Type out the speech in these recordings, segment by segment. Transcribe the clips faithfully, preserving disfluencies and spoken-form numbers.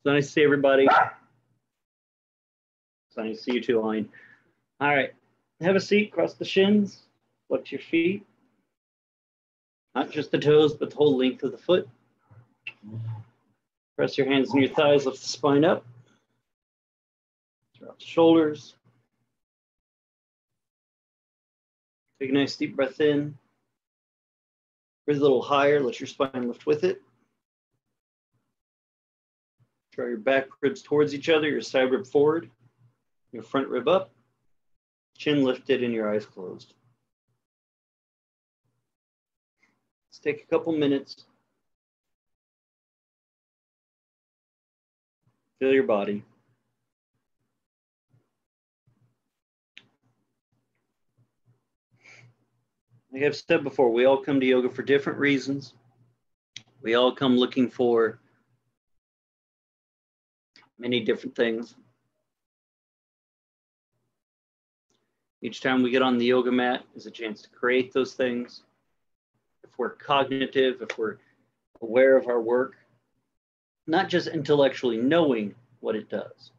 It's nice to see everybody. It's nice to see you too, Elaine. All right, have a seat, cross the shins, flex your feet. Not just the toes, but the whole length of the foot. Press your hands on your thighs, lift the spine up. Drop the shoulders. Take a nice deep breath in. Breathe a little higher, let your spine lift with it. Draw your back ribs towards each other, your side rib forward, your front rib up, chin lifted and your eyes closed. Let's take a couple minutes. Feel your body. Like I've said before, we all come to yoga for different reasons. We all come looking for many different things. Each time we get on the yoga mat is a chance to create those things. If we're cognitive, if we're aware of our work, not just intellectually knowing what it does,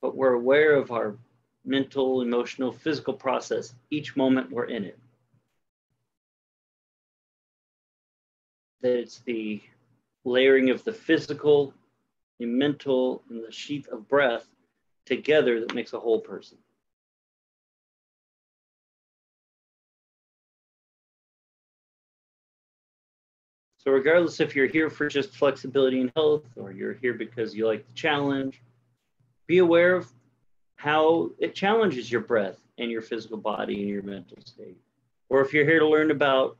but we're aware of our mental, emotional, physical process each moment we're in it. That it's the layering of the physical, the mental, and the sheath of breath together that makes a whole person. So regardless if you're here for just flexibility and health, or you're here because you like the challenge, be aware of how it challenges your breath and your physical body and your mental state. Or if you're here to learn about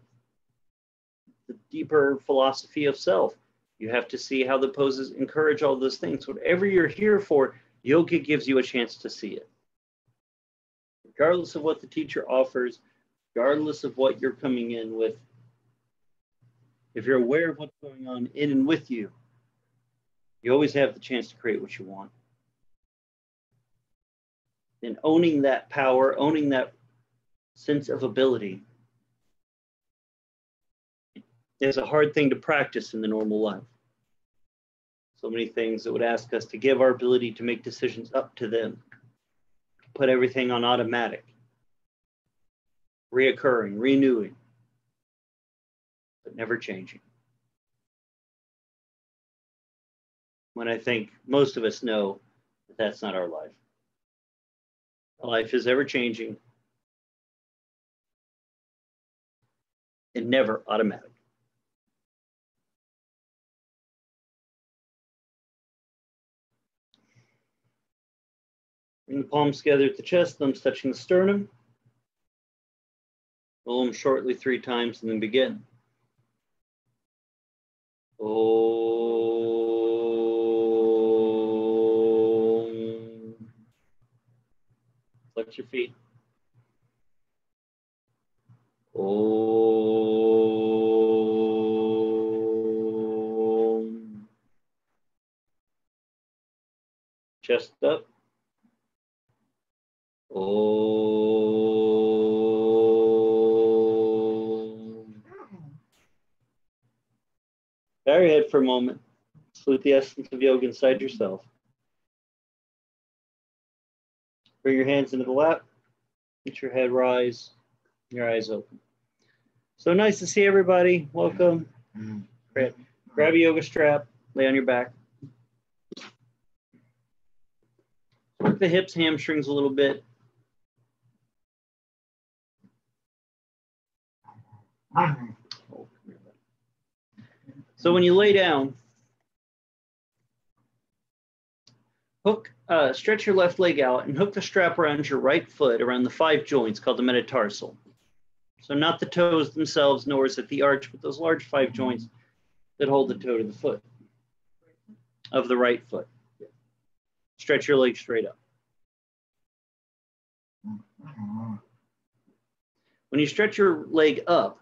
the deeper philosophy of self, you have to see how the poses encourage all those things. Whatever you're here for, yoga gives you a chance to see it. Regardless of what the teacher offers, regardless of what you're coming in with, if you're aware of what's going on in and with you, you always have the chance to create what you want. And owning that power, owning that sense of ability is a hard thing to practice in the normal life. So many things that would ask us to give our ability to make decisions up to them, put everything on automatic, reoccurring, renewing, but never changing. When I think most of us know that that's not our life. Life is ever-changing and never automatic. Bring the palms together at the chest, thumbs touching the sternum. Roll them shortly three times and then begin. Oh. Flex your feet. Om. Chest up. Om. Bow your head for a moment. Salute the essence of yoga inside yourself. Bring your hands into the lap, let your head rise, your eyes open. So nice to see everybody. Welcome. Great. Grab a yoga strap, lay on your back. Work the hips, hamstrings a little bit. So when you lay down, hook, uh, stretch your left leg out and hook the strap around your right foot around the five joints called the metatarsal. So not the toes themselves, nor is it the arch, but those large five joints that hold the toe to the foot, of the right foot. Stretch your leg straight up. When you stretch your leg up,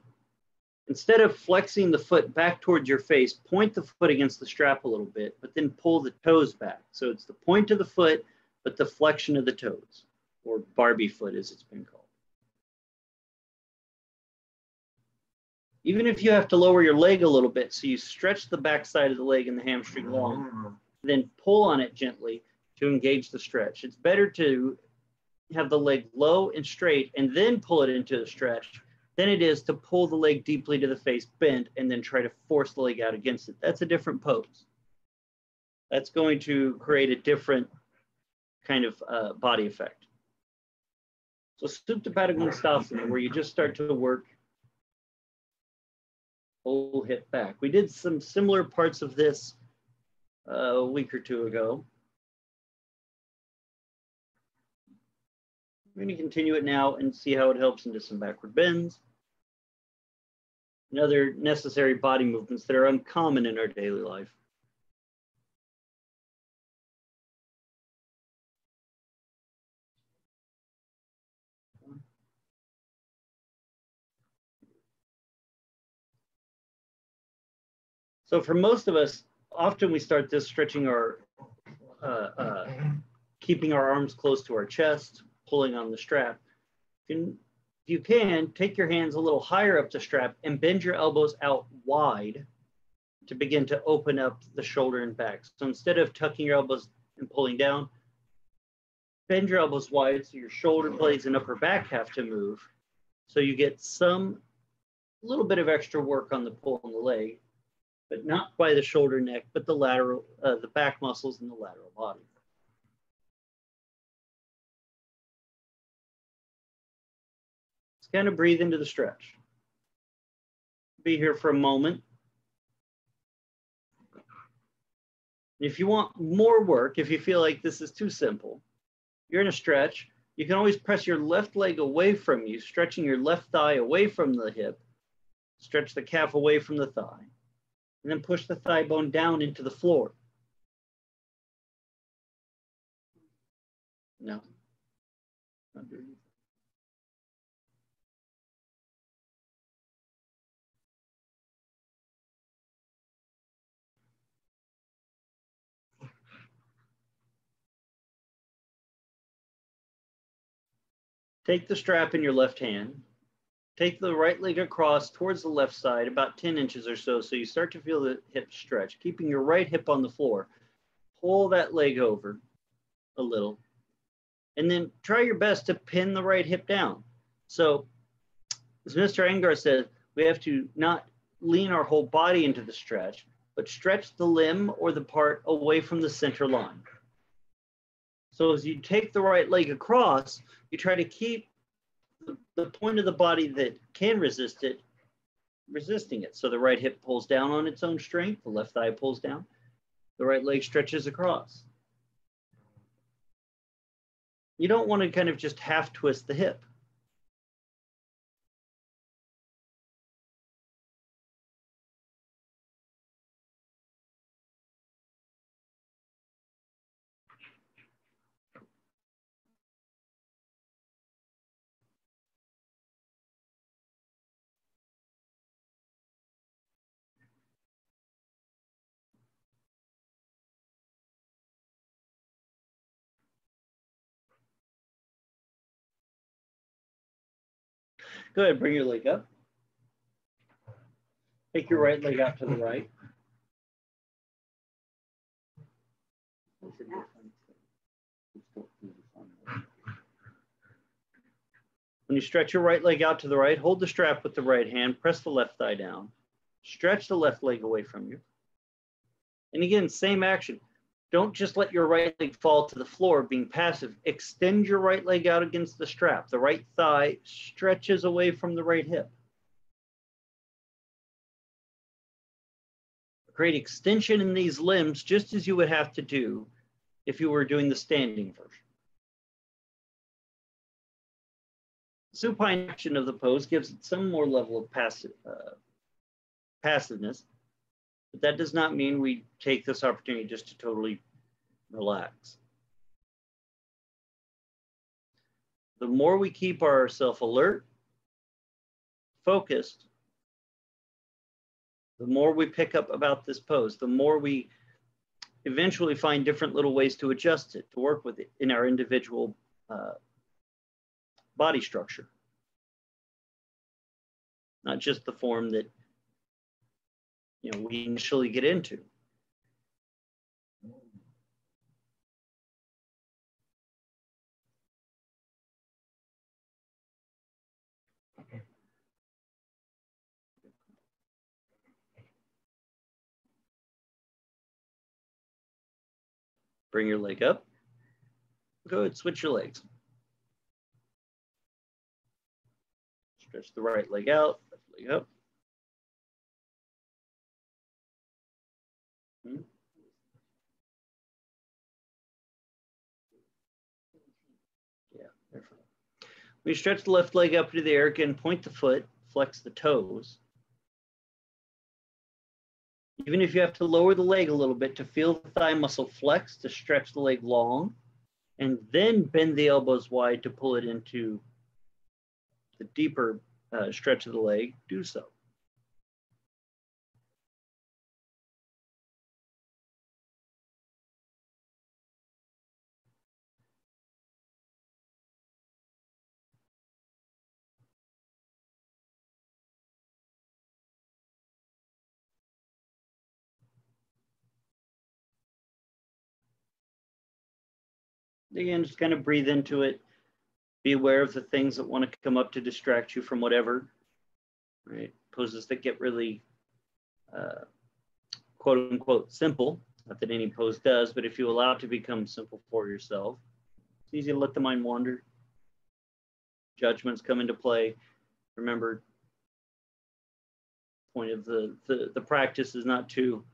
instead of flexing the foot back towards your face, point the foot against the strap a little bit, but then pull the toes back. So it's the point of the foot, but the flexion of the toes, or Barbie foot as it's been called. Even if you have to lower your leg a little bit, so you stretch the backside of the leg and the hamstring long, then pull on it gently to engage the stretch. It's better to have the leg low and straight and then pull it into the stretch than it is to pull the leg deeply to the face, bend, and then try to force the leg out against it. That's a different pose. That's going to create a different kind of uh, body effect. So supta Padangustasana, where you just start to work whole hip back. We did some similar parts of this uh, a week or two ago. We're going to continue it now and see how it helps into some backward bends and other necessary body movements that are uncommon in our daily life. So for most of us, often we start this stretching our, uh, uh, keeping our arms close to our chest, pulling on the strap. If you can, take your hands a little higher up the strap and bend your elbows out wide to begin to open up the shoulder and back. So instead of tucking your elbows and pulling down, bend your elbows wide so your shoulder blades and upper back have to move. So you get some little bit of extra work on the pull on the leg, but not by the shoulder neck, but the lateral, uh, the back muscles and the lateral body. Just kind of breathe into the stretch. Be here for a moment. If you want more work, if you feel like this is too simple, you're in a stretch, you can always press your left leg away from you, stretching your left thigh away from the hip, stretch the calf away from the thigh, and then push the thigh bone down into the floor. No. Not doing it. Take the strap in your left hand. Take the right leg across towards the left side, about ten inches or so, so you start to feel the hip stretch, keeping your right hip on the floor. Pull that leg over a little, and then try your best to pin the right hip down. So, as Mister Iyengar said, we have to not lean our whole body into the stretch, but stretch the limb or the part away from the center line. So as you take the right leg across, you try to keep the point of the body that can resist it, resisting it. So the right hip pulls down on its own strength, the left thigh pulls down, the right leg stretches across. You don't want to kind of just half twist the hip. Go ahead, bring your leg up. Take your right leg out to the right. When you stretch your right leg out to the right, hold the strap with the right hand, press the left thigh down, stretch the left leg away from you. And again, same action. Don't just let your right leg fall to the floor being passive. Extend your right leg out against the strap. The right thigh stretches away from the right hip. Create extension in these limbs just as you would have to do if you were doing the standing version. Supine action of the pose gives it some more level of passive, uh, passiveness. But that does not mean we take this opportunity just to totally relax. The more we keep ourselves alert, focused, the more we pick up about this pose, the more we eventually find different little ways to adjust it, to work with it in our individual uh, body structure. Not just the form that you know, we initially get into. Bring your leg up. Go ahead, switch your legs. Stretch the right leg out, left leg up. Hmm. Yeah, perfect. We stretch the left leg up into the air again, point the foot, flex the toes. Even if you have to lower the leg a little bit to feel the thigh muscle flex, to stretch the leg long, and then bend the elbows wide to pull it into the deeper uh, stretch of the leg, do so. Again, just kind of breathe into it. Be aware of the things that want to come up to distract you from whatever, right? Poses that get really, uh, quote unquote, simple. Not that any pose does, but if you allow it to become simple for yourself, it's easy to let the mind wander. Judgments come into play. Remember, the point of the, the, the practice is not to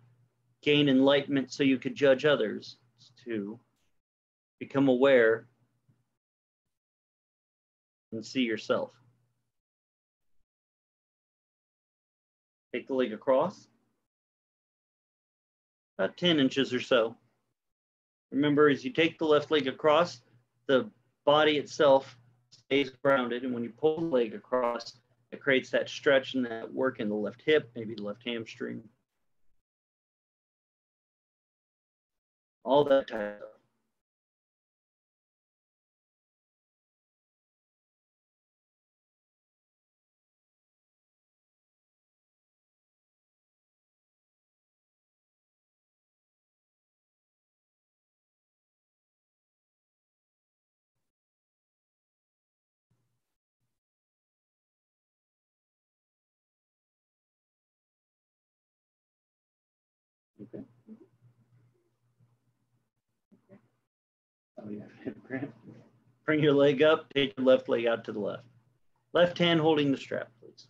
gain enlightenment so you could judge others. It's to become aware and see yourself. Take the leg across, about ten inches or so. Remember, as you take the left leg across, the body itself stays grounded, and when you pull the leg across, it creates that stretch and that work in the left hip, maybe the left hamstring. All that type of Okay. Okay. Oh, yeah. Bring your leg up, take your left leg out to the left. Left hand holding the strap, please.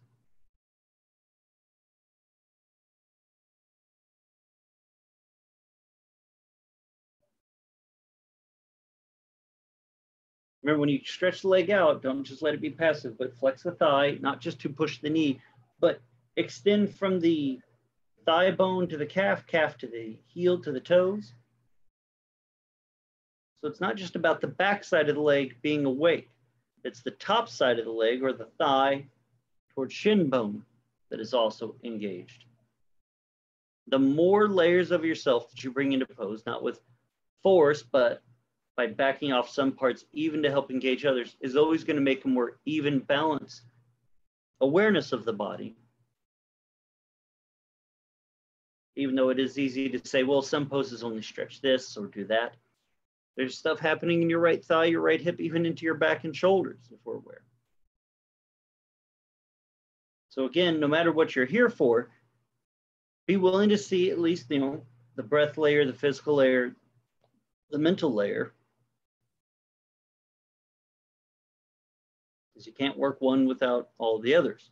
Remember, when you stretch the leg out, don't just let it be passive, but flex the thigh, not just to push the knee, but extend from the thigh bone to the calf, calf to the heel, to the toes. So it's not just about the back side of the leg being awake. It's the top side of the leg, or the thigh towards shin bone, that is also engaged. The more layers of yourself that you bring into pose, not with force, but by backing off some parts even to help engage others, is always going to make a more even balance, awareness of the body. Even though it is easy to say, well, some poses only stretch this or do that. There's stuff happening in your right thigh, your right hip, even into your back and shoulders, if we're aware. So again, no matter what you're here for, be willing to see at least, you know, the breath layer, the physical layer, the mental layer. Because you can't work one without all the others.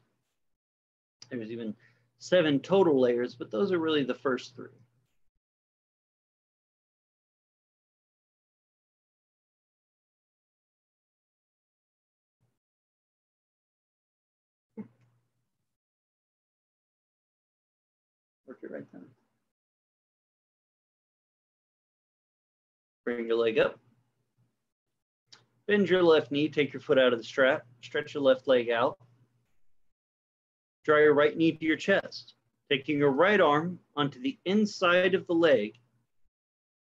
There's even seven total layers, but those are really the first three. Work it right down. Bring your leg up. Bend your left knee, take your foot out of the strap, stretch your left leg out. Draw your right knee to your chest, taking your right arm onto the inside of the leg,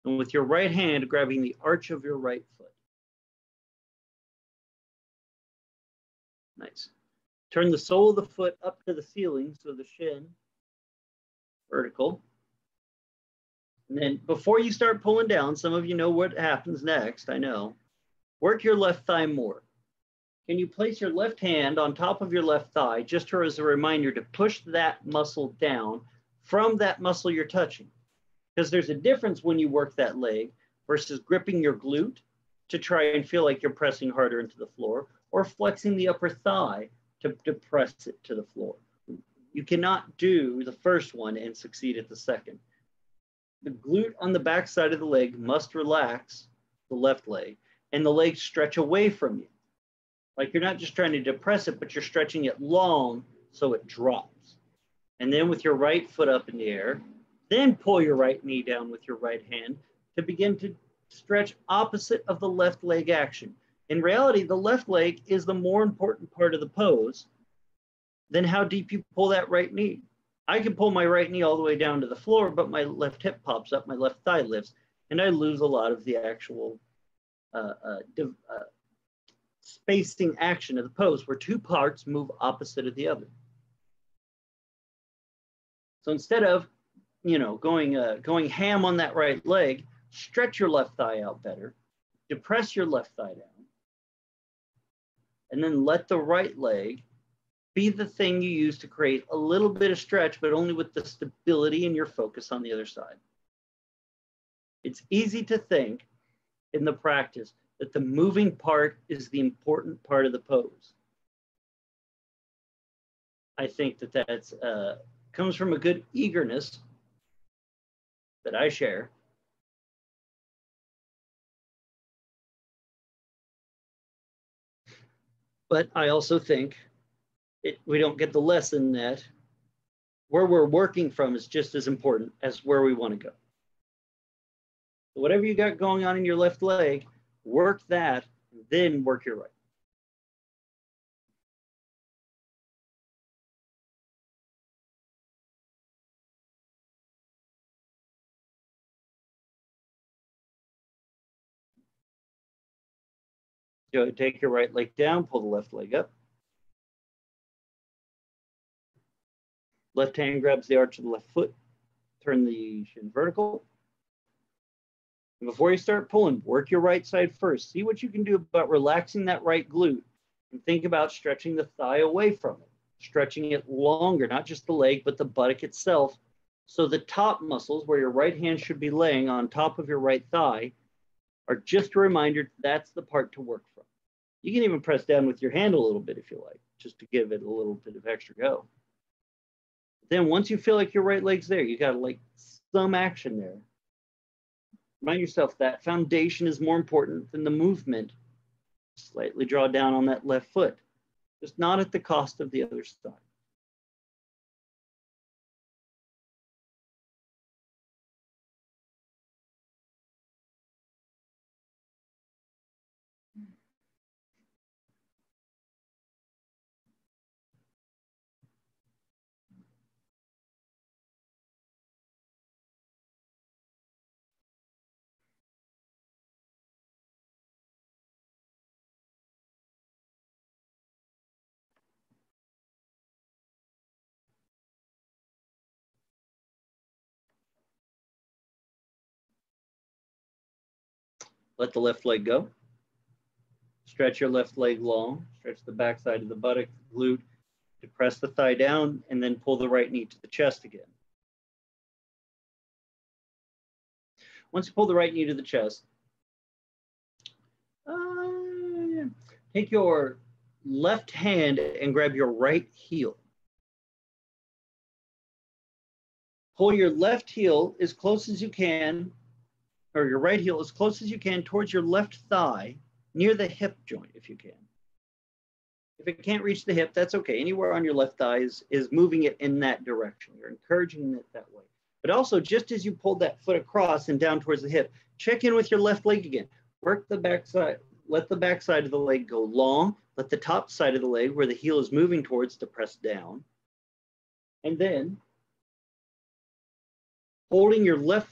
and with your right hand, grabbing the arch of your right foot. Nice. Turn the sole of the foot up to the ceiling so the shin vertical. And then before you start pulling down, some of you know what happens next, I know. Work your left thigh more. Can you place your left hand on top of your left thigh, just as a reminder to push that muscle down from that muscle you're touching? Because there's a difference when you work that leg versus gripping your glute to try and feel like you're pressing harder into the floor, or flexing the upper thigh to, to press it to the floor. You cannot do the first one and succeed at the second. The glute on the back side of the leg must relax the left leg, and the legs stretch away from you. Like you're not just trying to depress it, but you're stretching it long so it drops. And then with your right foot up in the air, then pull your right knee down with your right hand to begin to stretch opposite of the left leg action. In reality, the left leg is the more important part of the pose than how deep you pull that right knee. I can pull my right knee all the way down to the floor, but my left hip pops up, my left thigh lifts, and I lose a lot of the actual uh, uh, div uh, spacing action of the pose, where two parts move opposite of the other. So instead of, you know, going, uh, going ham on that right leg, stretch your left thigh out better, depress your left thigh down, and then let the right leg be the thing you use to create a little bit of stretch, but only with the stability and your focus on the other side. It's easy to think in the practice that the moving part is the important part of the pose. I think that that's, uh, comes from a good eagerness that I share. But I also think it, we don't get the lesson that where we're working from is just as important as where we want to go. So whatever you got going on in your left leg, work that, then work your right. So take your right leg down, pull the left leg up. Left hand grabs the arch of the left foot, turn the shin vertical. And before you start pulling, work your right side first. See what you can do about relaxing that right glute, and think about stretching the thigh away from it, stretching it longer, not just the leg, but the buttock itself. So the top muscles, where your right hand should be laying on top of your right thigh, are just a reminder that's the part to work from. You can even press down with your hand a little bit if you like, just to give it a little bit of extra go. Then once you feel like your right leg's there, you got like some action there. Remind yourself that foundation is more important than the movement. Slightly draw down on that left foot, just not at the cost of the other side. Let the left leg go. Stretch your left leg long. Stretch the back side of the buttock, glute. Depress the thigh down, and then pull the right knee to the chest again. Once you pull the right knee to the chest, uh, take your left hand and grab your right heel. Pull your left heel as close as you can, or your right heel as close as you can towards your left thigh, near the hip joint if you can. If it can't reach the hip, that's okay. Anywhere on your left thigh is, is moving it in that direction. You're encouraging it that way. But also, just as you pulled that foot across and down towards the hip, check in with your left leg again. Work the back side. Let the back side of the leg go long. Let the top side of the leg, where the heel is moving towards, depress down. And then, holding your left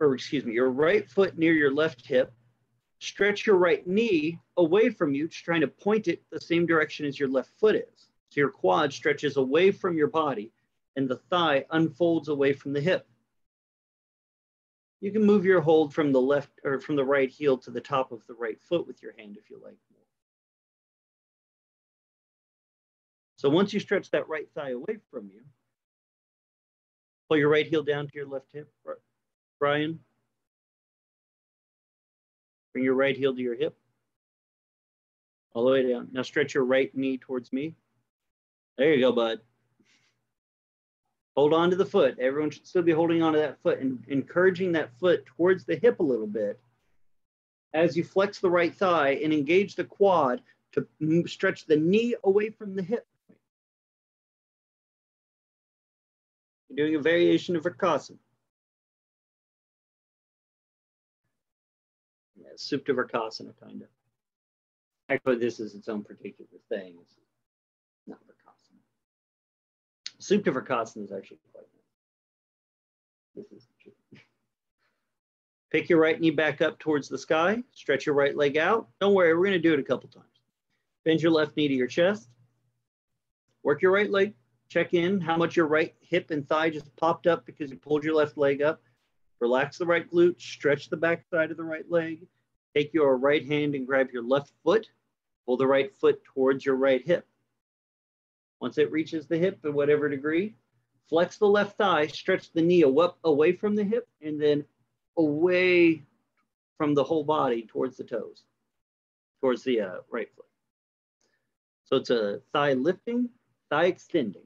or excuse me, your right foot near your left hip, stretch your right knee away from you, just trying to point it the same direction as your left foot is. So your quad stretches away from your body and the thigh unfolds away from the hip. You can move your hold from the left or from the right heel to the top of the right foot with your hand if you like more. So once you stretch that right thigh away from you, pull your right heel down to your left hip, Brian. Bring your right heel to your hip, all the way down. Now stretch your right knee towards me. There you go, bud. Hold on to the foot. Everyone should still be holding on to that foot and encouraging that foot towards the hip a little bit as you flex the right thigh and engage the quad to stretch the knee away from the hip. You're doing a variation of Vrikasana. Yeah, Supta Vrikasana, kind of. Actually, this is its own particular thing. It's not Vrikasana. Supta Vrikasana is actually quite nice. This is true. Pick your right knee back up towards the sky. Stretch your right leg out. Don't worry, we're going to do it a couple times. Bend your left knee to your chest. Work your right leg. Check in how much your right hip and thigh just popped up because you pulled your left leg up. Relax the right glute. Stretch the back side of the right leg. Take your right hand and grab your left foot. Pull the right foot towards your right hip. Once it reaches the hip, at whatever degree, flex the left thigh, stretch the knee away from the hip, and then away from the whole body towards the toes, towards the uh, right foot. So it's a thigh lifting, thigh extending.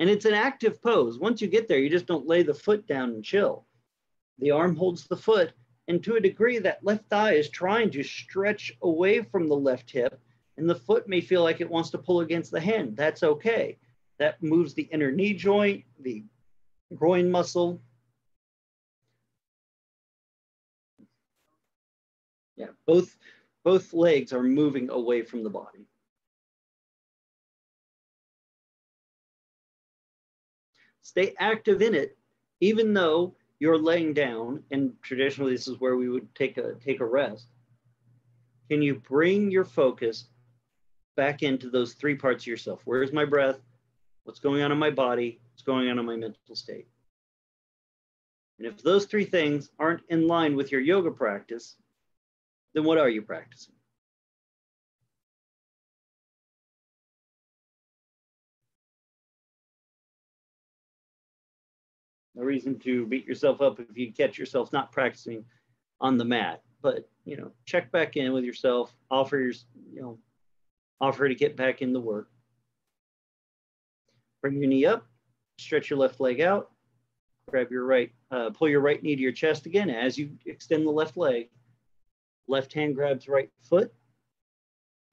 And it's an active pose. Once you get there, you just don't lay the foot down and chill. The arm holds the foot, and to a degree, that left thigh is trying to stretch away from the left hip, and the foot may feel like it wants to pull against the hand. That's okay. That moves the inner knee joint, the groin muscle. Yeah, both, both legs are moving away from the body. Stay active in it, even though you're laying down, and traditionally this is where we would take a, take a rest. Can you bring your focus back into those three parts of yourself? Where's my breath? What's going on in my body? What's going on in my mental state? And if those three things aren't in line with your yoga practice, then what are you practicing? No reason to beat yourself up if you catch yourself not practicing on the mat, but you know, check back in with yourself, offer your, you know, offer to get back in the work. Bring your knee up, stretch your left leg out, grab your right, uh, pull your right knee to your chest again as you extend the left leg. Left hand grabs right foot,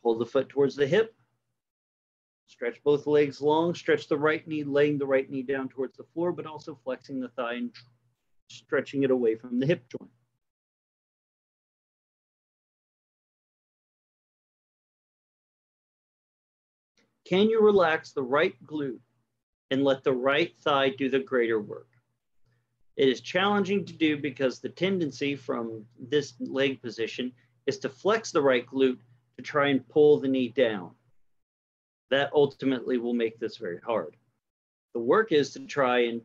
pull the foot towards the hip, stretch both legs long, stretch the right knee, laying the right knee down towards the floor, but also flexing the thigh and stretching it away from the hip joint. Can you relax the right glute and let the right thigh do the greater work? It is challenging to do because the tendency from this leg position is to flex the right glute to try and pull the knee down. That ultimately will make this very hard. The work is to try and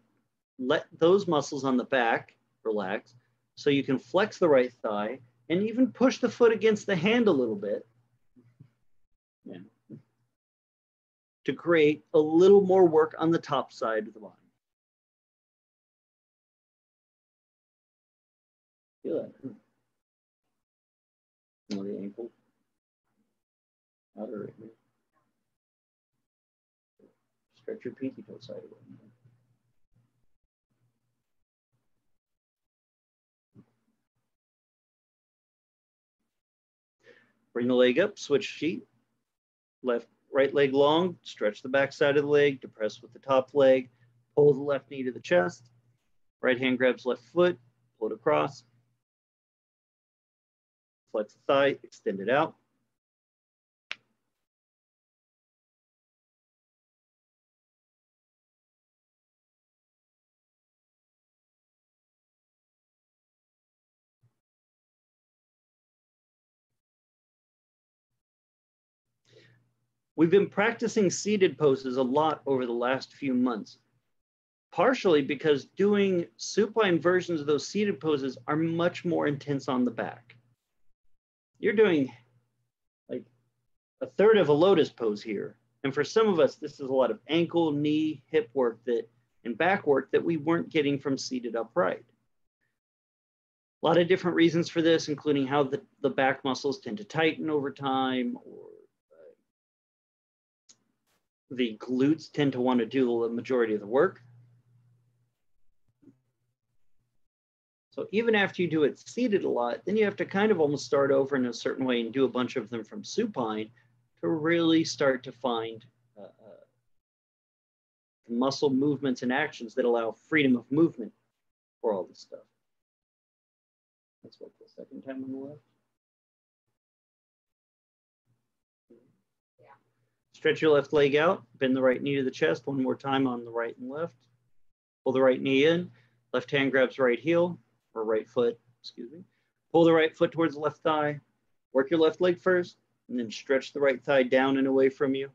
let those muscles on the back relax so you can flex the right thigh and even push the foot against the hand a little bit. Yeah. To create a little more work on the top side of the body. Feel that. Oh, the ankle. Outer right here. Stretch your pinky toe sideways. Bring the leg up, switch sheet, left. Right leg long, stretch the back side of the leg, depress with the top leg, pull the left knee to the chest, right hand grabs left foot, pull it across, flex the thigh, extend it out. We've been practicing seated poses a lot over the last few months, partially because doing supine versions of those seated poses are much more intense on the back. You're doing like a third of a lotus pose here. And for some of us, this is a lot of ankle, knee, hip work that, and back work that we weren't getting from seated upright. A lot of different reasons for this, including how the, the back muscles tend to tighten over time, or uh, the glutes tend to want to do the majority of the work. So even after you do it seated a lot, then you have to kind of almost start over in a certain way and do a bunch of them from supine to really start to find uh, uh, muscle movements and actions that allow freedom of movement for all this stuff. Let's work the second time on the left. Yeah. Stretch your left leg out, bend the right knee to the chest one more time on the right and left. Pull the right knee in, left hand grabs right heel, or right foot, excuse me. Pull the right foot towards the left thigh, work your left leg first, and then stretch the right thigh down and away from you.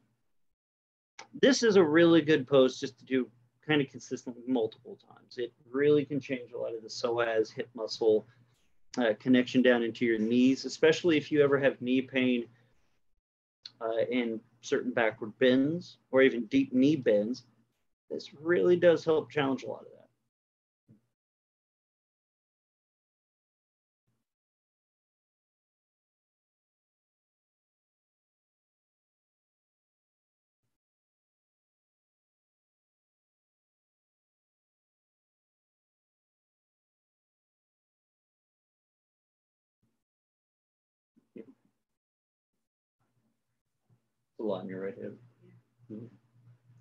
This is a really good pose just to do kind of consistently multiple times. It really can change a lot of the psoas, hip muscle, Uh, connection down into your knees, especially if you ever have knee pain uh, in certain backward bends or even deep knee bends. This really does help challenge a lot of that. A lot on your right hip. Yeah. Mm-hmm.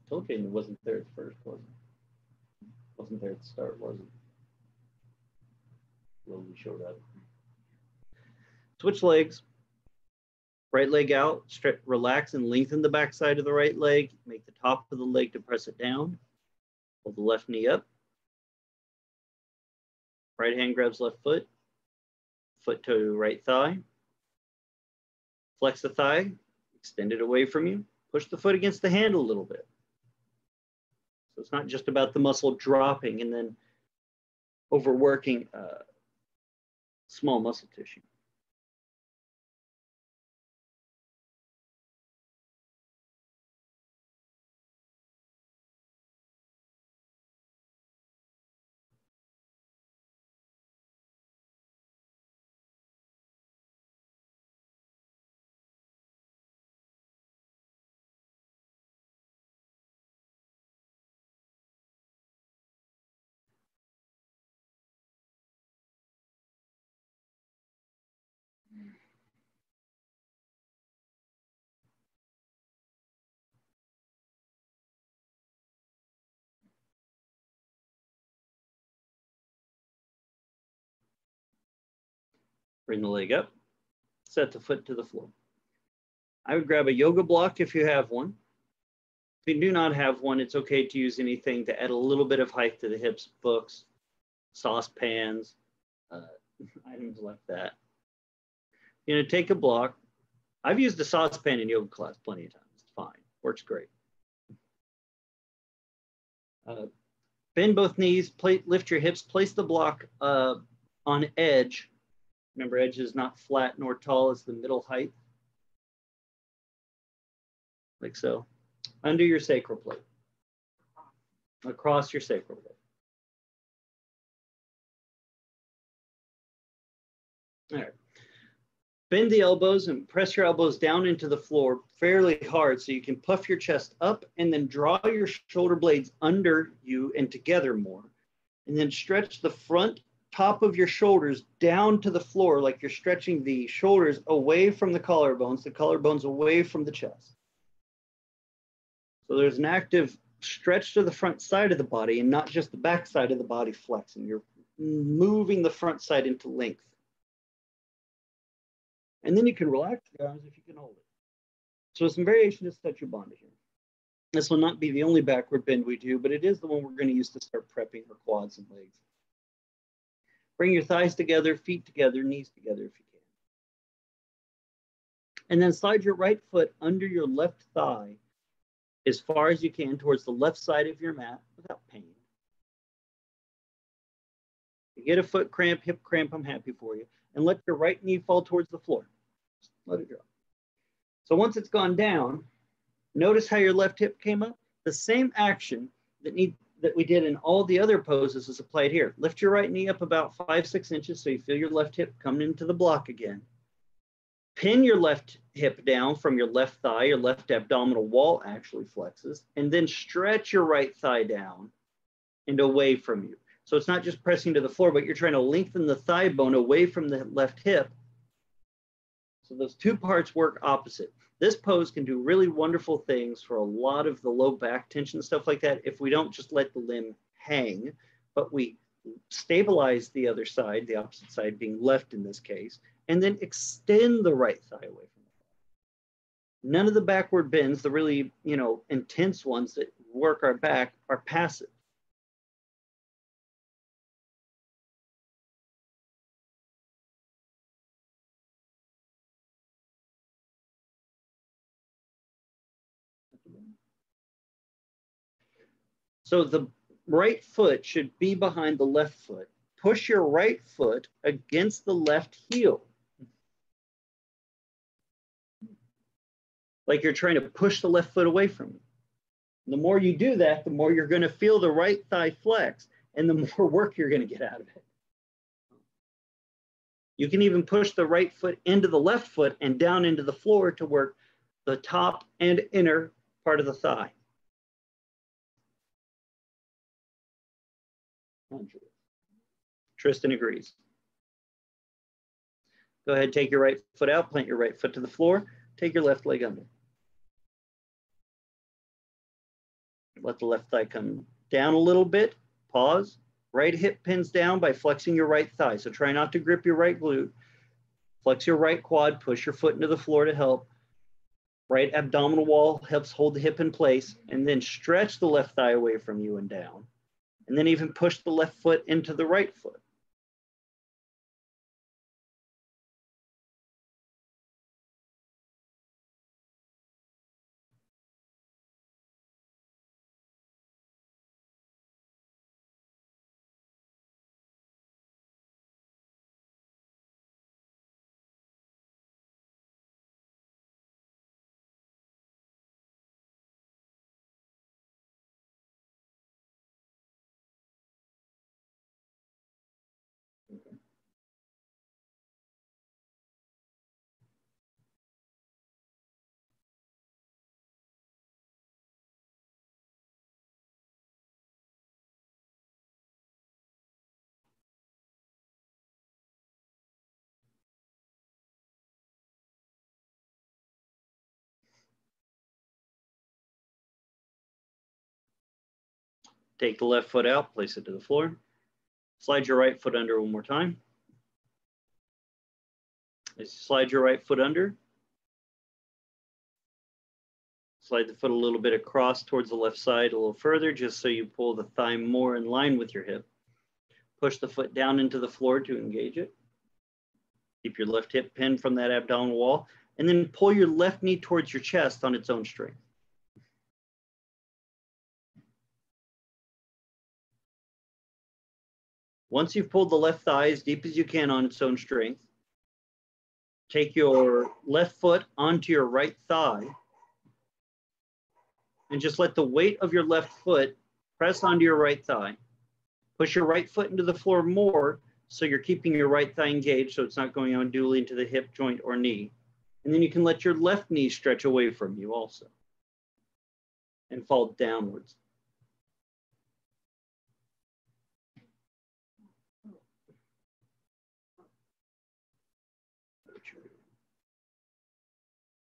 Told you it wasn't there at first, was it? Wasn't there at the start, was it? Slowly showed up. Switch legs. Right leg out, stretch, relax and lengthen the back side of the right leg. Make the top of the leg to press it down. Pull the left knee up. Right hand grabs left foot. Foot to right thigh. Flex the thigh. Extend it away from you, push the foot against the hand a little bit. So it's not just about the muscle dropping and then overworking uh, small muscle tissue. Bring the leg up, set the foot to the floor. I would grab a yoga block if you have one. If you do not have one, it's okay to use anything to add a little bit of height to the hips, books, saucepans, uh, items like that. You know, take a block. I've used a saucepan in yoga class plenty of times. It's fine, works great. Uh, bend both knees, plate, lift your hips, place the block uh, on edge. Remember, edge is not flat nor tall, it's the middle height. Like so. Under your sacral plate. Across your sacral plate. All right. Bend the elbows and press your elbows down into the floor fairly hard so you can puff your chest up and then draw your shoulder blades under you and together more. And then stretch the front top of your shoulders down to the floor, like you're stretching the shoulders away from the collarbones, the collarbones away from the chest. So there's an active stretch to the front side of the body and not just the back side of the body flexing. You're moving the front side into length. And then you can relax your arms if you can hold it. So some variation to set your bond here. This will not be the only backward bend we do, but it is the one we're going to use to start prepping our quads and legs. Bring your thighs together, feet together, knees together if you can. and then slide your right foot under your left thigh as far as you can towards the left side of your mat without pain. If you get a foot cramp, hip cramp, I'm happy for you. And let your right knee fall towards the floor. Just let it drop. So once it's gone down, notice how your left hip came up. The same action that need that we did in all the other poses is applied here. Lift your right knee up about five, six inches so you feel your left hip coming into the block again. Pin your left hip down from your left thigh, your left abdominal wall actually flexes, and then stretch your right thigh down and away from you. So it's not just pressing to the floor, but you're trying to lengthen the thigh bone away from the left hip. So those two parts work opposite. This pose can do really wonderful things for a lot of the low back tension, stuff like that, if we don't just let the limb hang, but we stabilize the other side, the opposite side being left in this case, and then extend the right thigh away from the back. None of the backward bends, the really, you know, intense ones that work our back, are passive. So the right foot should be behind the left foot. Push your right foot against the left heel. Like you're trying to push the left foot away from you. And the more you do that, the more you're going to feel the right thigh flex and the more work you're going to get out of it. You can even push the right foot into the left foot and down into the floor to work the top and inner part of the thigh. Tristan agrees. Go ahead, take your right foot out, plant your right foot to the floor, take your left leg under. Let the left thigh come down a little bit, pause. Right hip pins down by flexing your right thigh. So try not to grip your right glute. Flex your right quad, push your foot into the floor to help. Right abdominal wall helps hold the hip in place, and then stretch the left thigh away from you and down. And then even push the left foot into the right foot. Take the left foot out, place it to the floor. Slide your right foot under one more time. As you slide your right foot under, slide the foot a little bit across towards the left side a little further, just so you pull the thigh more in line with your hip. Push the foot down into the floor to engage it. Keep your left hip pinned from that abdominal wall, and then pull your left knee towards your chest on its own strength. Once you've pulled the left thigh as deep as you can on its own strength, take your left foot onto your right thigh and just let the weight of your left foot press onto your right thigh. Push your right foot into the floor more so you're keeping your right thigh engaged so it's not going unduly into the hip joint or knee. And then you can let your left knee stretch away from you also and fall downwards.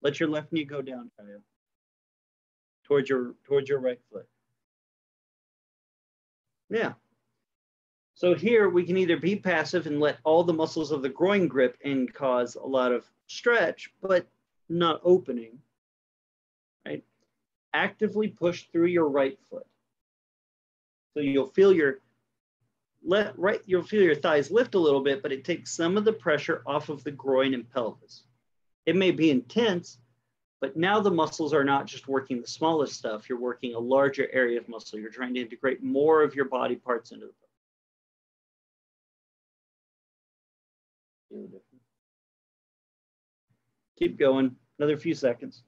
Let your left knee go down, Kyle, towards your, towards your right foot. Yeah. So here we can either be passive and let all the muscles of the groin grip and cause a lot of stretch, but not opening, right? Actively push through your right foot. So you'll feel your, let, right, you'll feel your thighs lift a little bit, but it takes some of the pressure off of the groin and pelvis. It may be intense, but now the muscles are not just working the smallest stuff. You're working a larger area of muscle. You're trying to integrate more of your body parts into the program. Keep going, another few seconds.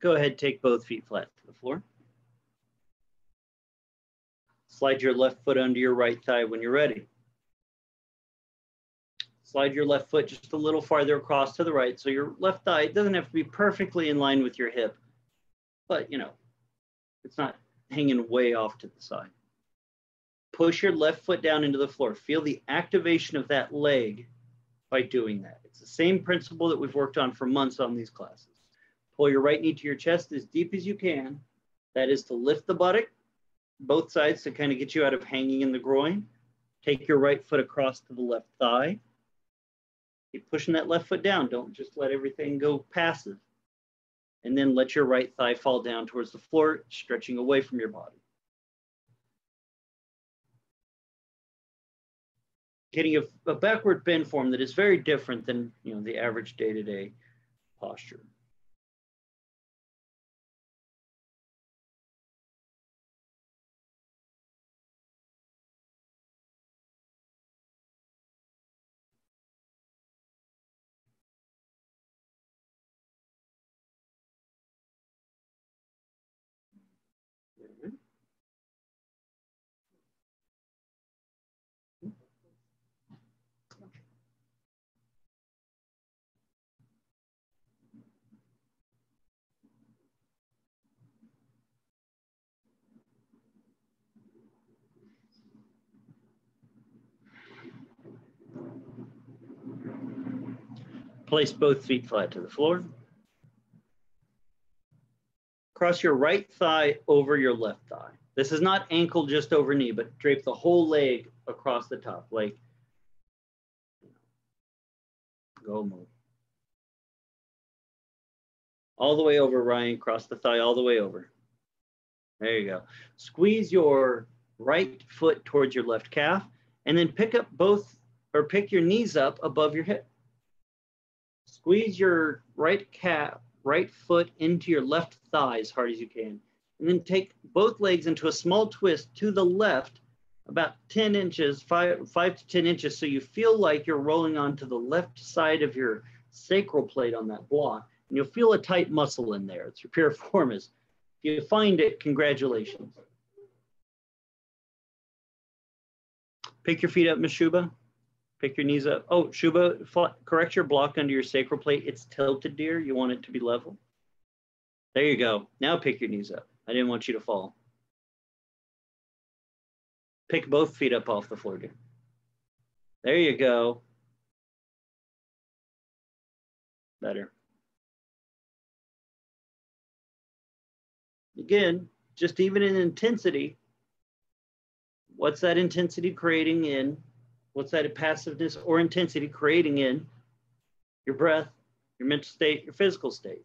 Go ahead, take both feet flat to the floor. Slide your left foot under your right thigh when you're ready. Slide your left foot just a little farther across to the right. So your left thigh doesn't have to be perfectly in line with your hip, but you know, it's not hanging way off to the side. Push your left foot down into the floor. Feel the activation of that leg by doing that. It's the same principle that we've worked on for months on these classes. Pull your right knee to your chest as deep as you can. That is to lift the buttock, both sides, to kind of get you out of hanging in the groin. Take your right foot across to the left thigh. Keep pushing that left foot down. Don't just let everything go passive. And then let your right thigh fall down towards the floor, stretching away from your body. Getting a, a backward bend form that is very different than you know, the average day-to-day posture. Place both feet flat to the floor. Cross your right thigh over your left thigh. This is not ankle just over knee, but drape the whole leg across the top, like go move. All the way over, Ryan, cross the thigh all the way over. There you go. Squeeze your right foot towards your left calf, and then pick up both, or pick your knees up above your hip. Squeeze your right calf, right foot into your left thigh as hard as you can. And then take both legs into a small twist to the left, about ten inches, five, five to ten inches. So you feel like you're rolling onto the left side of your sacral plate on that block. And you'll feel a tight muscle in there. It's your piriformis. If you find it, congratulations. Pick your feet up, Miz Shuba. Pick your knees up. Oh, Shuba, correct your block under your sacral plate. It's tilted, dear. You want it to be level. There you go. Now pick your knees up. I didn't want you to fall. Pick both feet up off the floor, dear. There you go. Better. Again, just even in intensity, what's that intensity creating in? What's that passiveness or intensity creating in your breath, your mental state, your physical state?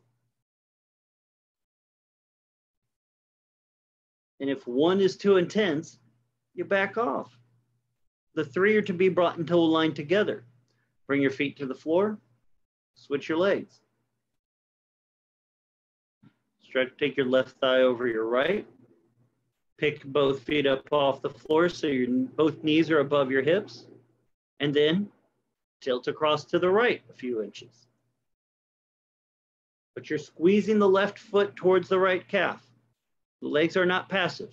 And if one is too intense, you back off. The three are to be brought into a line together. Bring your feet to the floor, switch your legs. Stretch, take your left thigh over your right. Pick both feet up off the floor so your both knees are above your hips. And then tilt across to the right a few inches. But you're squeezing the left foot towards the right calf. The legs are not passive.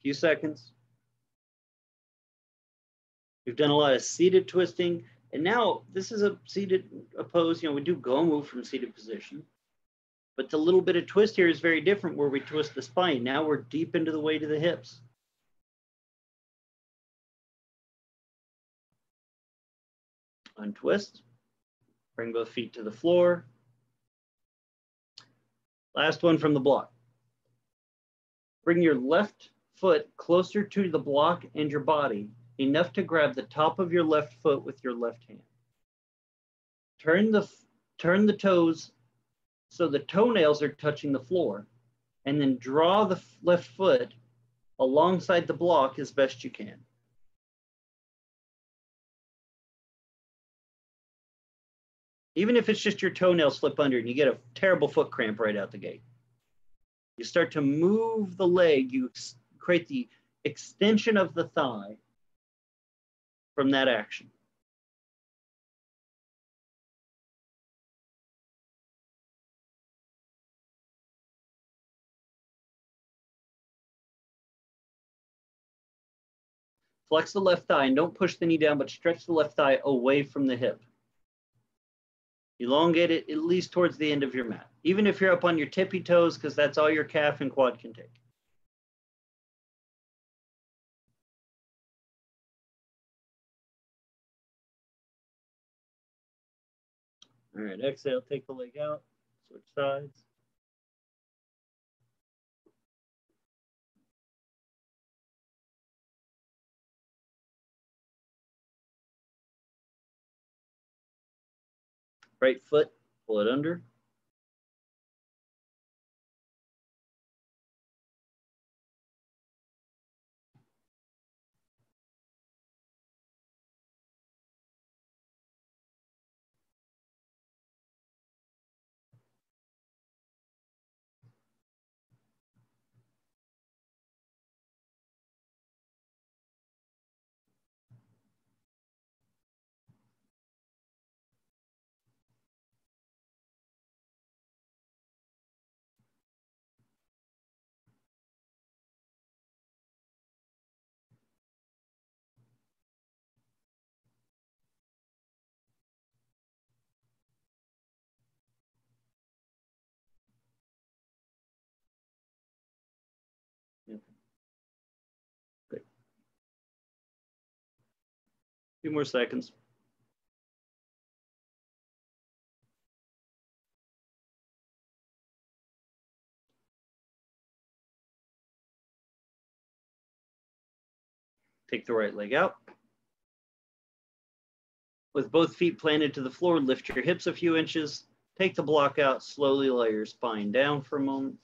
Few seconds. We've done a lot of seated twisting. And now this is a seated opposed, you know, we do go move from seated position, but the little bit of twist here is very different where we twist the spine. Now we're deep into the weight of the hips. Untwist, bring both feet to the floor. Last one from the block. Bring your left foot closer to the block and your body, enough to grab the top of your left foot with your left hand. Turn the, turn the toes so the toenails are touching the floor, and then draw the left foot alongside the block as best you can. Even if it's just your toenails slip under and you get a terrible foot cramp right out the gate, you start to move the leg, you create the extension of the thigh from that action. Flex the left thigh and don't push the knee down, but stretch the left thigh away from the hip. Elongate it at least towards the end of your mat, even if you're up on your tippy toes, because that's all your calf and quad can take. All right, exhale, take the leg out, switch sides. Right foot, pull it under. Few more seconds. Take the right leg out. With both feet planted to the floor, lift your hips a few inches. Take the block out, slowly lay your spine down for a moment.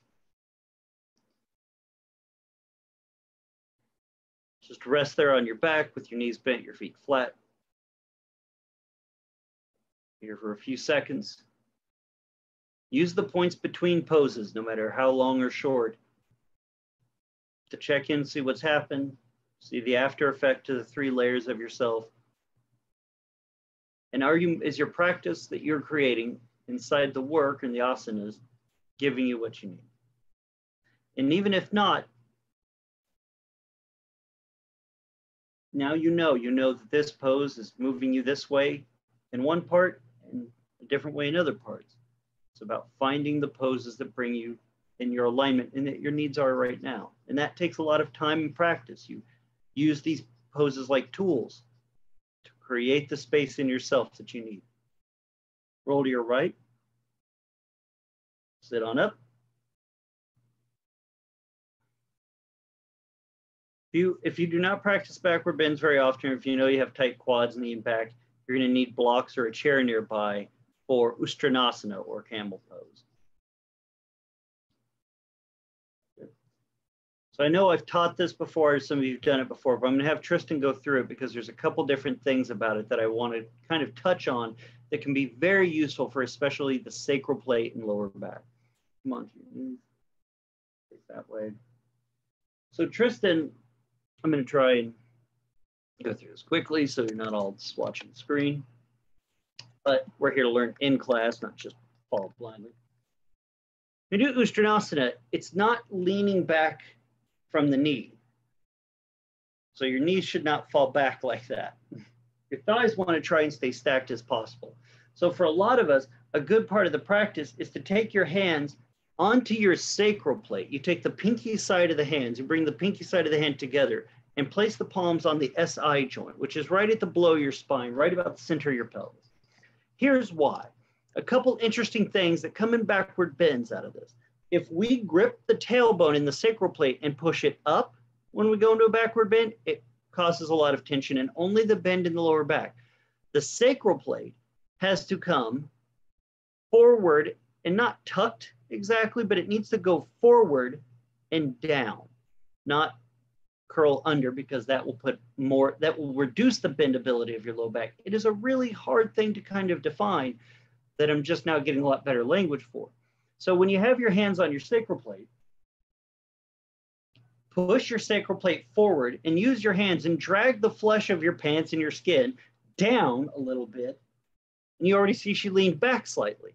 Just rest there on your back with your knees bent, your feet flat. Here for a few seconds. Use the points between poses, no matter how long or short, to check in, see what's happened, see the after effect to the three layers of yourself. And are you, is your practice that you're creating inside the work and the asanas giving you what you need? And even if not, now you know, you know that this pose is moving you this way in one part and a different way in other parts. It's about finding the poses that bring you in your alignment and that your needs are right now. And that takes a lot of time and practice. You use these poses like tools to create the space in yourself that you need. Roll to your right, sit on up. If you, if you do not practice backward bends very often, if you know you have tight quads in the impact, you're going to need blocks or a chair nearby for Uttanasana or camel pose. So I know I've taught this before, some of you have done it before, but I'm going to have Tristan go through it because there's a couple different things about it that I want to kind of touch on that can be very useful for especially the sacral plate and lower back. Come on to your knees, take that way. So Tristan, I'm going to try and go through this quickly so you're not all just watching the screen. But we're here to learn in class, not just follow blindly. When you do Uttanasana, it's not leaning back from the knee. So your knees should not fall back like that. Your thighs want to try and stay stacked as possible. So for a lot of us, a good part of the practice is to take your hands onto your sacral plate. You take the pinky side of the hands, you bring the pinky side of the hand together and place the palms on the S I joint, which is right at the below your spine, right about the center of your pelvis. Here's why. A couple interesting things that come in backward bends out of this. If we grip the tailbone in the sacral plate and push it up when we go into a backward bend, it causes a lot of tension and only the bend in the lower back. The sacral plate has to come forward and not tucked exactly, but it needs to go forward and down, not curl under, because that will put more, that will reduce the bendability of your low back. It is a really hard thing to kind of define that I'm just now getting a lot better language for. So when you have your hands on your sacral plate, push your sacral plate forward and use your hands and drag the flesh of your pants and your skin down a little bit. And you already see she leaned back slightly.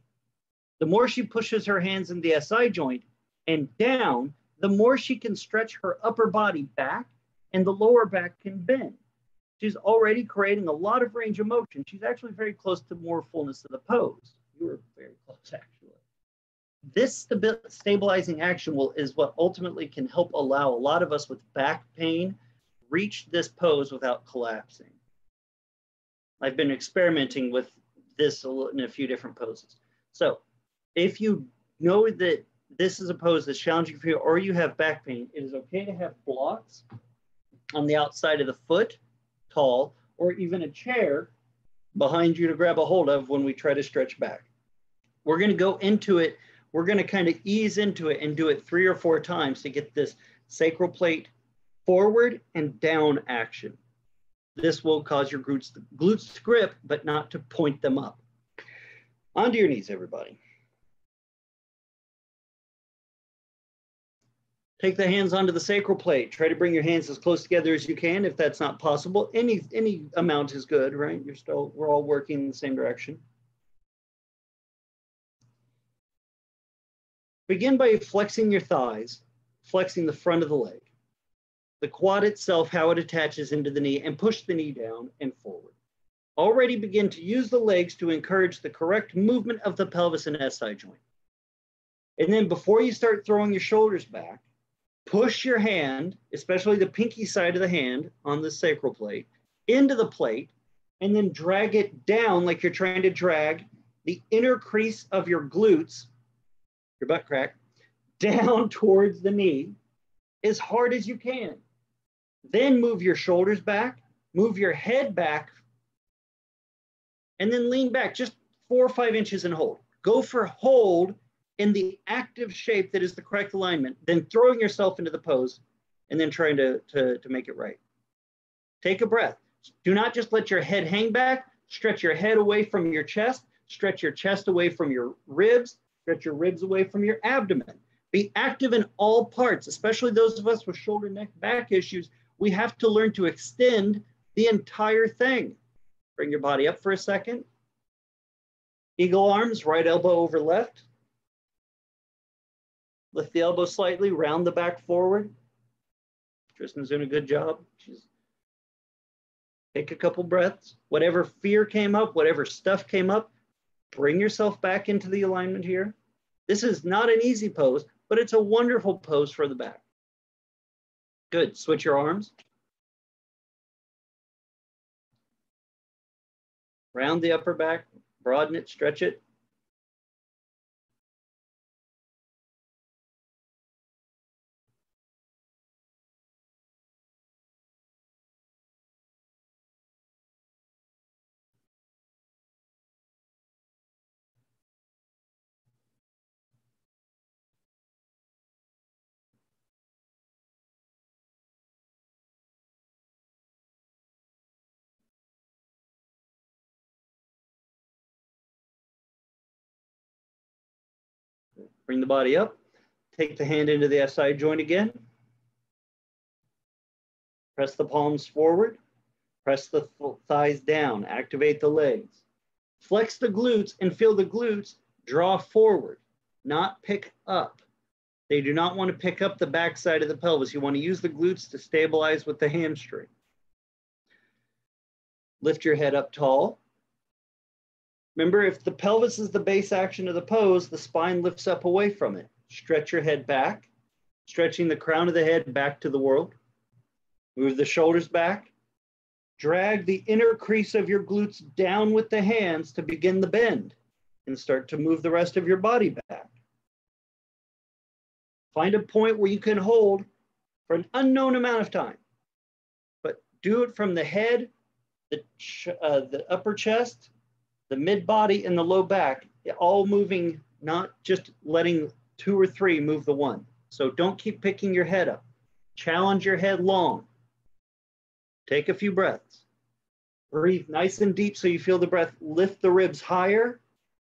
The more she pushes her hands in the S I joint and down, the more she can stretch her upper body back and the lower back can bend. She's already creating a lot of range of motion. She's actually very close to more fullness of the pose. You were very close, actually. This stabi- stabilizing action will, is what ultimately can help allow a lot of us with back pain reach this pose without collapsing. I've been experimenting with this in a few different poses. So if you know that this is a pose that's challenging for you or you have back pain, it is okay to have blocks on the outside of the foot, tall, or even a chair behind you to grab a hold of when we try to stretch back. We're going to go into it. We're going to kind of ease into it and do it three or four times to get this sacral plate forward and down action. This will cause your glutes, glutes to grip, but not to point them up. Onto your knees, everybody. Take the hands onto the sacral plate. Try to bring your hands as close together as you can. If that's not possible, any, any amount is good, right? You're still, we're all working in the same direction. Begin by flexing your thighs, flexing the front of the leg, the quad itself, how it attaches into the knee, and push the knee down and forward. Already begin to use the legs to encourage the correct movement of the pelvis and S I joint. And then before you start throwing your shoulders back, push your hand, especially the pinky side of the hand on the sacral plate, into the plate, and then drag it down like you're trying to drag the inner crease of your glutes, your butt crack, down towards the knee as hard as you can. Then move your shoulders back, move your head back, and then lean back just four or five inches and hold. Go for hold in the active shape that is the correct alignment, then throwing yourself into the pose and then trying to, to, to make it right. Take a breath. Do not just let your head hang back. Stretch your head away from your chest. Stretch your chest away from your ribs. Stretch your ribs away from your abdomen. Be active in all parts, especially those of us with shoulder, neck, back issues. We have to learn to extend the entire thing. Bring your body up for a second. Eagle arms, right elbow over left. Lift the elbow slightly, round the back forward. Tristan's doing a good job. She's... Take a couple breaths. Whatever fear came up, whatever stuff came up, bring yourself back into the alignment here. This is not an easy pose, but it's a wonderful pose for the back. Good, switch your arms. Round the upper back, broaden it, stretch it. Bring the body up, take the hand into the S I joint again. Press the palms forward, press the thighs down, activate the legs. Flex the glutes and feel the glutes draw forward, not pick up. They do not want to pick up the backside of the pelvis. You want to use the glutes to stabilize with the hamstring. Lift your head up tall. Remember, if the pelvis is the base action of the pose, the spine lifts up away from it. Stretch your head back, stretching the crown of the head back to the world. Move the shoulders back. Drag the inner crease of your glutes down with the hands to begin the bend and start to move the rest of your body back. Find a point where you can hold for an unknown amount of time, but do it from the head, the, ch uh, the upper chest, the mid body, and the low back, all moving, not just letting two or three move the one. So don't keep picking your head up. Challenge your head long. Take a few breaths. Breathe nice and deep so you feel the breath lift the ribs higher.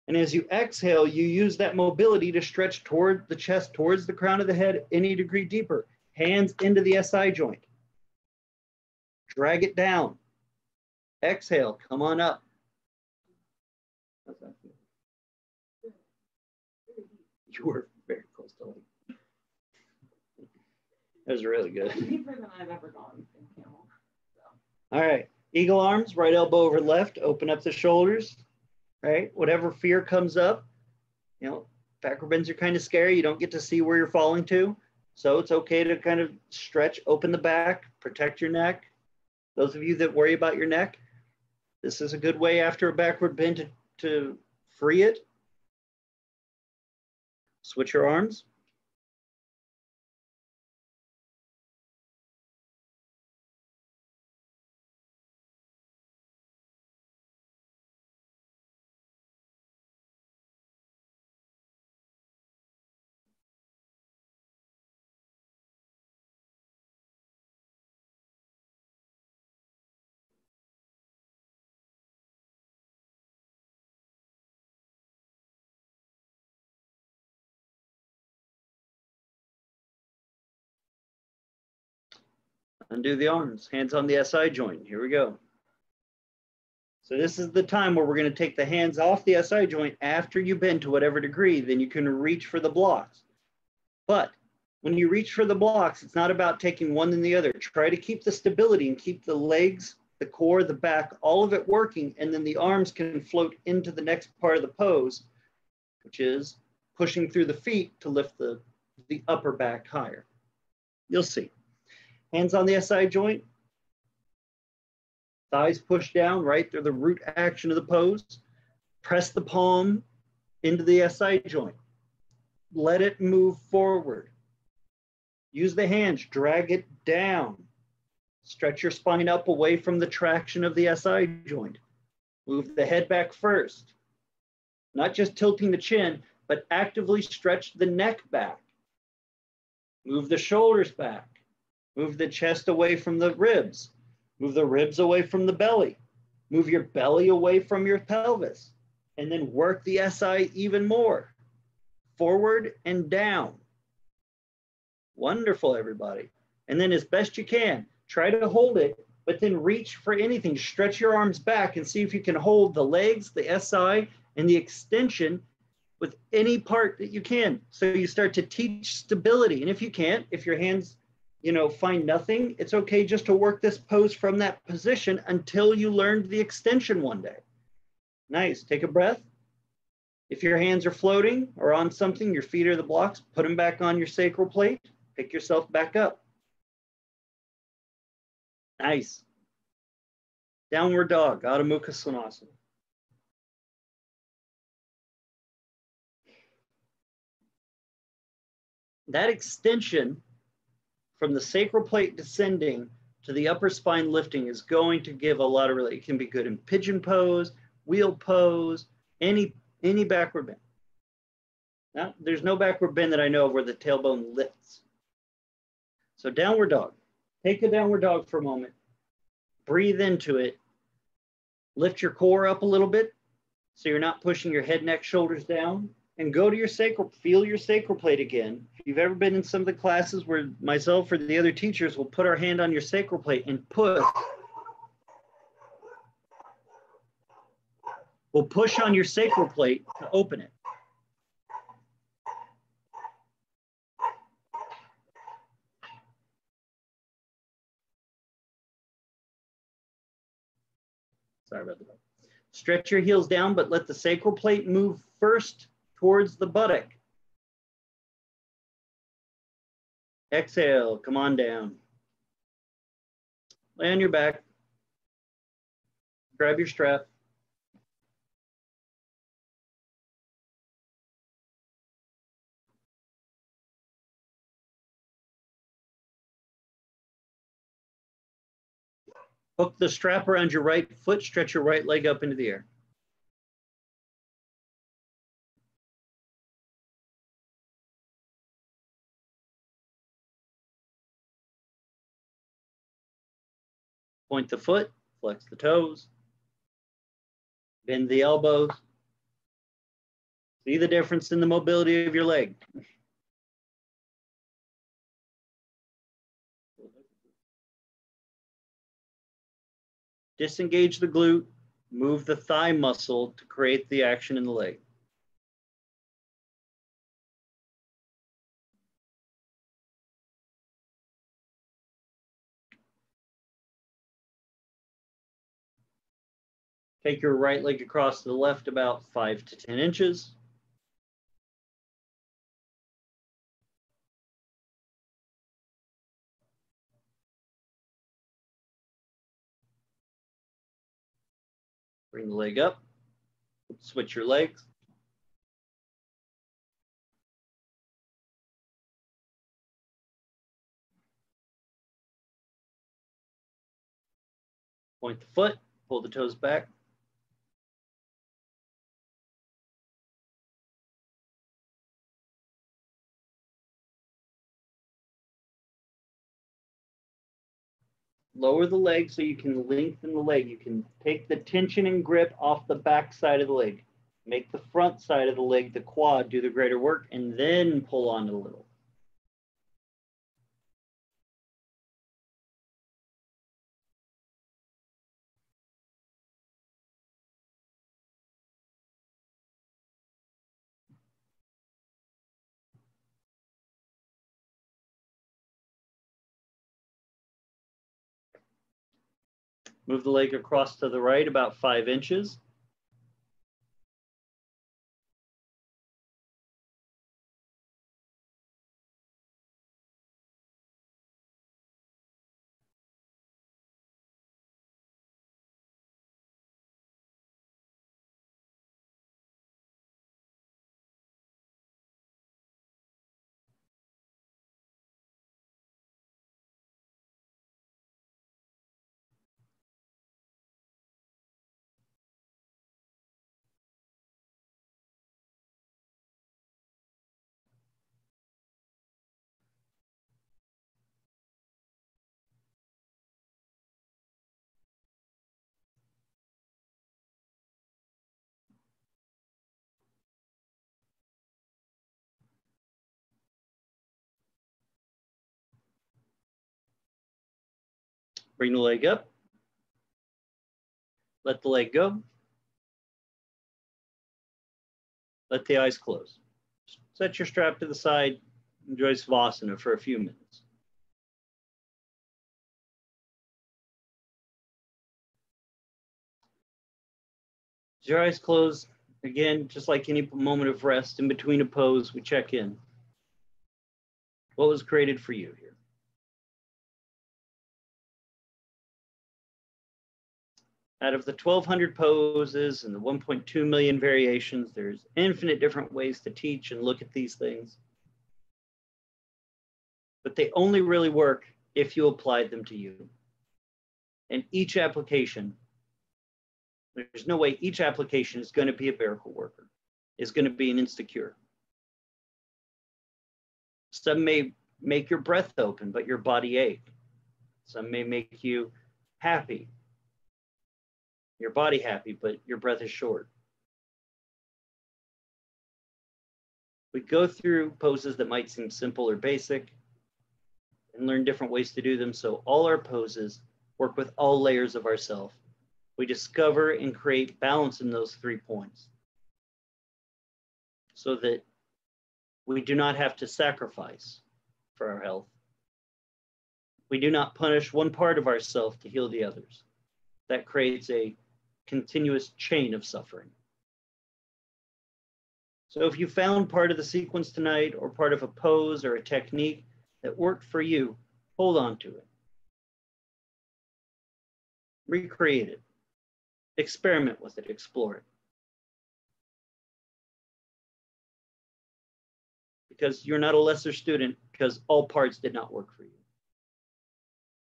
And as you exhale, you use that mobility to stretch toward the chest, towards the crown of the head, any degree deeper. Hands into the S I joint. Drag it down. Exhale, come on up. How's that feel? You were very close to like. That was really good. Deeper than I've ever gone in camel. So. All right, eagle arms, right elbow over left, open up the shoulders, right? Whatever fear comes up, you know, backward bends are kind of scary. You don't get to see where you're falling to. So it's okay to kind of stretch, open the back, protect your neck. Those of you that worry about your neck, this is a good way after a backward bend to, to free it. Switch your arms. Undo the arms, hands on the S I joint. Here we go. So this is the time where we're going to take the hands off the S I joint after you bend to whatever degree, then you can reach for the blocks. But when you reach for the blocks, it's not about taking one than the other. Try to keep the stability and keep the legs, the core, the back, all of it working, and then the arms can float into the next part of the pose, which is pushing through the feet to lift the, the upper back higher. You'll see. Hands on the S I joint, thighs push down, right? They're the root action of the pose. Press the palm into the S I joint. Let it move forward. Use the hands, drag it down. Stretch your spine up away from the traction of the S I joint. Move the head back first. Not just tilting the chin, but actively stretch the neck back. Move the shoulders back. Move the chest away from the ribs. Move the ribs away from the belly. Move your belly away from your pelvis. And then work the S I even more. Forward and down. Wonderful, everybody. And then as best you can, try to hold it, but then reach for anything. Stretch your arms back and see if you can hold the legs, the S I, and the extension with any part that you can. So you start to teach stability. And if you can't, if your hands, you know, find nothing, it's okay just to work this pose from that position until you learned the extension one day. Nice, take a breath. If your hands are floating or on something, your feet are the blocks, put them back on your sacral plate, pick yourself back up. Nice. Downward dog, Adho Mukha Svanasana. That extension from the sacral plate descending to the upper spine lifting is going to give a lot of relief. It can be good in pigeon pose, wheel pose, any, any backward bend. Now, there's no backward bend that I know of where the tailbone lifts. So downward dog. Take a downward dog for a moment. Breathe into it. Lift your core up a little bit so you're not pushing your head, neck, shoulders down. And go to your sacral, feel your sacral plate again. If you've ever been in some of the classes where myself or the other teachers will put our hand on your sacral plate and push. We'll push on your sacral plate to open it. Sorry about that. Stretch your heels down, but let the sacral plate move first towards the buttock. Exhale, come on down. Lay on your back. Grab your strap. Hook the strap around your right foot, stretch your right leg up into the air. Point the foot, flex the toes, bend the elbows. See the difference in the mobility of your leg. Disengage the glute, move the thigh muscle to create the action in the leg. Take your right leg across to the left about five to ten inches. Bring the leg up, switch your legs. Point the foot, pull the toes back. Lower the leg so you can lengthen the leg. You can take the tension and grip off the back side of the leg. Make the front side of the leg, the quad, do the greater work, and then pull on a little. Move the leg across to the right about five inches. Bring the leg up, let the leg go, let the eyes close. Set your strap to the side, enjoy Savasana for a few minutes. As your eyes close, again, just like any moment of rest in between a pose, we check in. What was created for you here? Out of the twelve hundred poses and the one point two million variations, there's infinite different ways to teach and look at these things. But they only really work if you applied them to you. And each application, there's no way each application is going to be a miracle worker, is going to be an instant-cure. Some may make your breath open, but your body ache. Some may make you happy. Your body happy, but your breath is short. We go through poses that might seem simple or basic and learn different ways to do them. So all our poses work with all layers of ourself. We discover and create balance in those three points so that we do not have to sacrifice for our health. We do not punish one part of ourselves to heal the others. That creates a continuous chain of suffering. So if you found part of the sequence tonight or part of a pose or a technique that worked for you, hold on to it. Recreate it. Experiment with it. Explore it. Because you're not a lesser student because all parts did not work for you.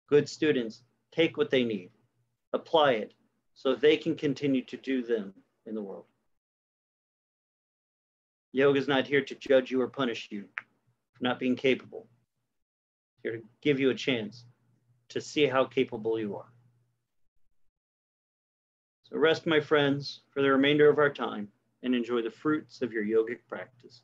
Good students take what they need, apply it, so they can continue to do them in the world. Yoga is not here to judge you or punish you for not being capable. It's here to give you a chance to see how capable you are. So rest, my friends, for the remainder of our time, and enjoy the fruits of your yogic practice.